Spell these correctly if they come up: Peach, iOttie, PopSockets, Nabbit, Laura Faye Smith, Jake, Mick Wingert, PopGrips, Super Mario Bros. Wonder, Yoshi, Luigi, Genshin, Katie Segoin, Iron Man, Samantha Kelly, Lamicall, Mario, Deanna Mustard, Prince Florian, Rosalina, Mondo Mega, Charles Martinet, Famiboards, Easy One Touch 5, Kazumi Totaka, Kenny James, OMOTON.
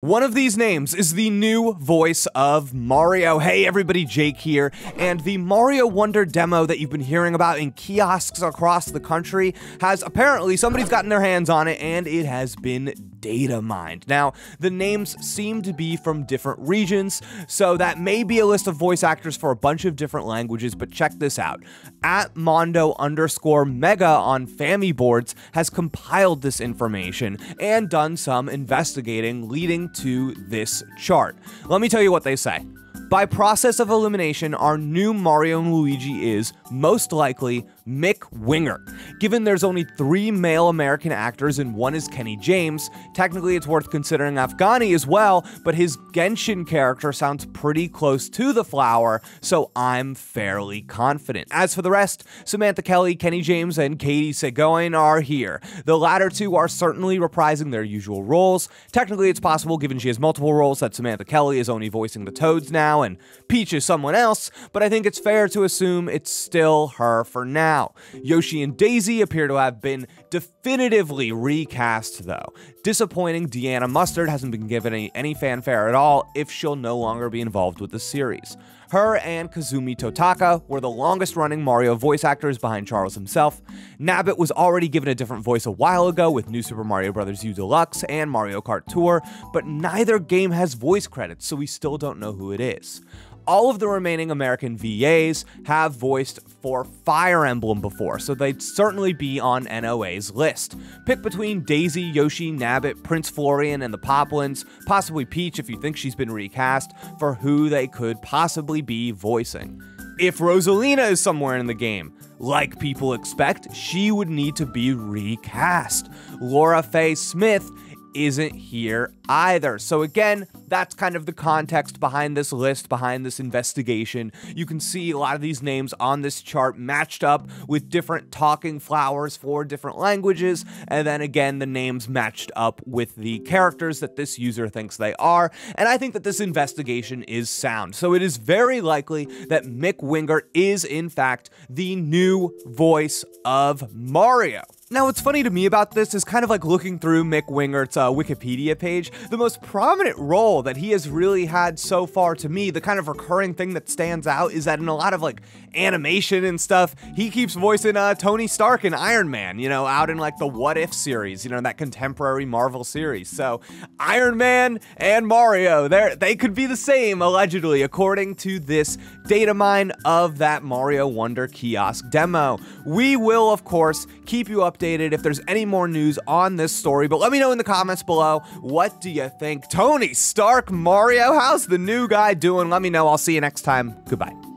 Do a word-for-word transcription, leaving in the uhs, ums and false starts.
One of these names is the new voice of Mario. Hey everybody, Jake here, and the Mario Wonder demo that you've been hearing about in kiosks across the country has apparently, somebody's gotten their hands on it, and it has been data mined. Now, the names seem to be from different regions, so that may be a list of voice actors for a bunch of different languages, but check this out. At Mondo underscore Mega on Famiboards has compiled this information and done some investigating leading to this chart. Let me tell you what they say. By process of elimination, our new Mario and Luigi is, most likely, Mick Wingert. Given there's only three male American actors and one is Kenny James, technically it's worth considering Afghani as well, but his Genshin character sounds pretty close to the flower, so I'm fairly confident. As for the rest, Samantha Kelly, Kenny James, and Katie Segoin are here. The latter two are certainly reprising their usual roles. Technically it's possible, given she has multiple roles, that Samantha Kelly is only voicing the Toads now, and Peach is someone else, but I think it's fair to assume it's still her for now. Yoshi and Daisy appear to have been definitively recast, though. Disappointing, Deanna Mustard hasn't been given any, any fanfare at all, if she'll no longer be involved with the series. Her and Kazumi Totaka were the longest-running Mario voice actors behind Charles himself. Nabbit was already given a different voice a while ago with new Super Mario Bros. U Deluxe and Mario Kart Tour, but neither game has voice credits, so we still don't know who it is. All of the remaining American V As have voiced for Fire Emblem before, so they'd certainly be on N O A's list. Pick between Daisy, Yoshi, Nabbit, Prince Florian, and the Poplins, possibly Peach if you think she's been recast, for who they could possibly be voicing. If Rosalina is somewhere in the game, like people expect, she would need to be recast. Laura Faye Smith isn't here either. So again, that's kind of the context behind this list, behind this investigation. You can see a lot of these names on this chart matched up with different talking flowers for different languages, and then again, the names matched up with the characters that this user thinks they are, and I think that this investigation is sound. So it is very likely that Mick Wingert is, in fact, the new voice of Mario. Now, what's funny to me about this is kind of like looking through Mick Wingert's uh, Wikipedia page. The most prominent role that he has really had so far to me, the kind of recurring thing that stands out, is that in a lot of like animation and stuff, he keeps voicing uh, Tony Stark in Iron Man, you know, out in like the What If series, you know, that contemporary Marvel series. So Iron Man and Mario, they're, they could be the same, allegedly, according to this data mine of that Mario Wonder kiosk demo. We will, of course, keep you up updated if there's any more news on this story, but let me know in the comments below, what do you think? Tony Stark Mario, how's the new guy doing? Let me know. I'll see you next time. Goodbye.